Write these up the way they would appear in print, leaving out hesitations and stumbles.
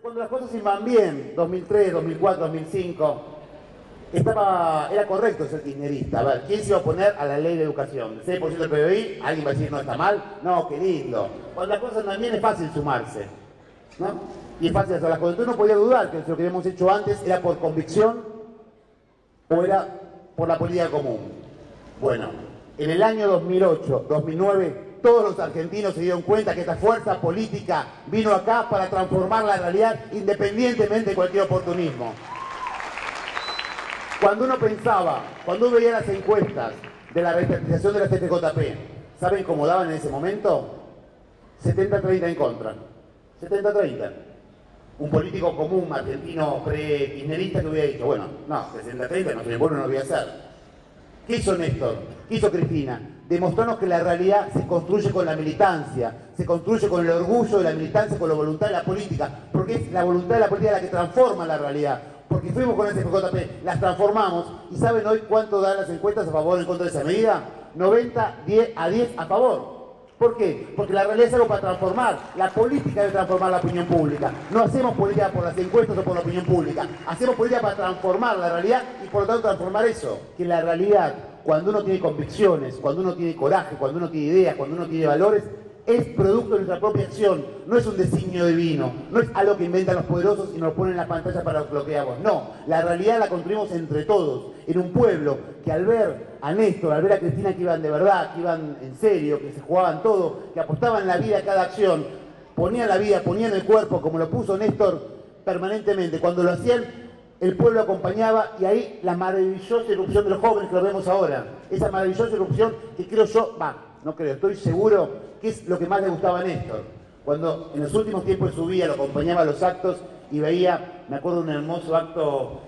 Cuando las cosas iban bien, 2003, 2004, 2005, era correcto ser kirchnerista. A ver, ¿quién se iba a oponer a la ley de educación? ¿El 6% del PBI? ¿Alguien va a decir no está mal? No, qué lindo. Cuando las cosas también es fácil sumarse, ¿no? Y es fácil hacer las cosas. Entonces no podía dudar que lo que habíamos hecho antes era por convicción o era por la política común. Bueno, en el año 2008, 2009... todos los argentinos se dieron cuenta que esta fuerza política vino acá para transformar la realidad independientemente de cualquier oportunismo. Cuando uno pensaba, cuando uno veía las encuestas de la representación de la CTJP, ¿saben cómo daban en ese momento? 70-30 en contra. 70-30. Un político común argentino pre-kirchnerista que hubiera dicho, bueno, no, 60-30, no soy bueno, no lo voy a hacer. ¿Qué hizo Néstor? ¿Qué hizo Cristina? Demostrarnos que la realidad se construye con la militancia, se construye con el orgullo de la militancia, con la voluntad de la política, porque es la voluntad de la política la que transforma la realidad, porque fuimos con el CTJP, las transformamos, y ¿saben hoy cuánto dan las encuestas a favor o en contra de esa medida? 90-10 a favor. ¿Por qué? Porque la realidad es algo para transformar, la política debe transformar la opinión pública, no hacemos política por las encuestas o por la opinión pública, hacemos política para transformar la realidad y por lo tanto transformar eso, que la realidad, cuando uno tiene convicciones, cuando uno tiene coraje, cuando uno tiene ideas, cuando uno tiene valores, es producto de nuestra propia acción, no es un designio divino, no es algo que inventan los poderosos y nos lo ponen en la pantalla para lo que hagamos. No, la realidad la construimos entre todos, en un pueblo que al ver a Néstor, al ver a Cristina que iban de verdad, que iban en serio, que se jugaban todo, que apostaban la vida a cada acción, ponían la vida, ponían el cuerpo, como lo puso Néstor permanentemente, cuando lo hacían, el pueblo acompañaba y ahí la maravillosa irrupción de los jóvenes que lo vemos ahora. Esa maravillosa irrupción que creo yo, estoy seguro que es lo que más le gustaba a Néstor. Cuando en los últimos tiempos subía, lo acompañaba a los actos y veía, me acuerdo un hermoso acto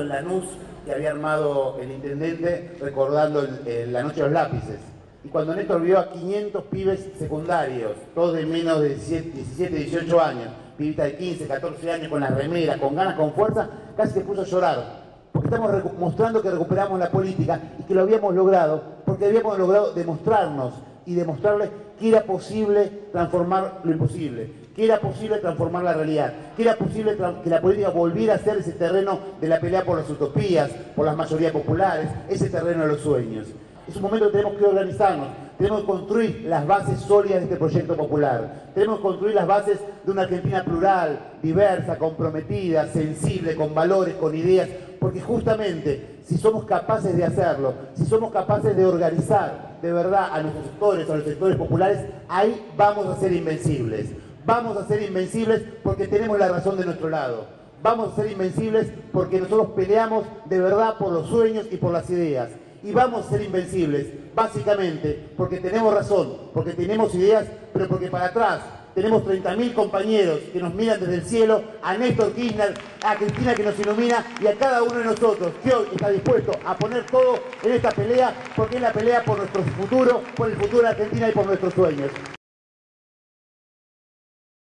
en Lanús que había armado el intendente recordando la noche de los lápices. Y cuando Néstor vio a 500 pibes secundarios, todos de menos de 17, 18 años, pibita de 15, 14 años, con la remera, con ganas, con fuerza, casi se puso a llorar. Porque estamos mostrando que recuperamos la política y que lo habíamos logrado, porque habíamos logrado demostrarnos y demostrarles que era posible transformar lo imposible, que era posible transformar la realidad, que era posible que la política volviera a ser ese terreno de la pelea por las utopías, por las mayorías populares, ese terreno de los sueños. Es un momento que tenemos que organizarnos, tenemos que construir las bases sólidas de este proyecto popular, tenemos que construir las bases de una Argentina plural, diversa, comprometida, sensible, con valores, con ideas, porque justamente si somos capaces de hacerlo, si somos capaces de organizar de verdad a nuestros sectores, a los sectores populares, ahí vamos a ser invencibles. Vamos a ser invencibles porque tenemos la razón de nuestro lado. Vamos a ser invencibles porque nosotros peleamos de verdad por los sueños y por las ideas. Y vamos a ser invencibles, básicamente, porque tenemos razón, porque tenemos ideas, pero porque para atrás tenemos 30.000 compañeros que nos miran desde el cielo, a Néstor Kirchner, a Cristina que nos ilumina y a cada uno de nosotros que hoy está dispuesto a poner todo en esta pelea, porque es la pelea por nuestro futuro, por el futuro de Argentina y por nuestros sueños.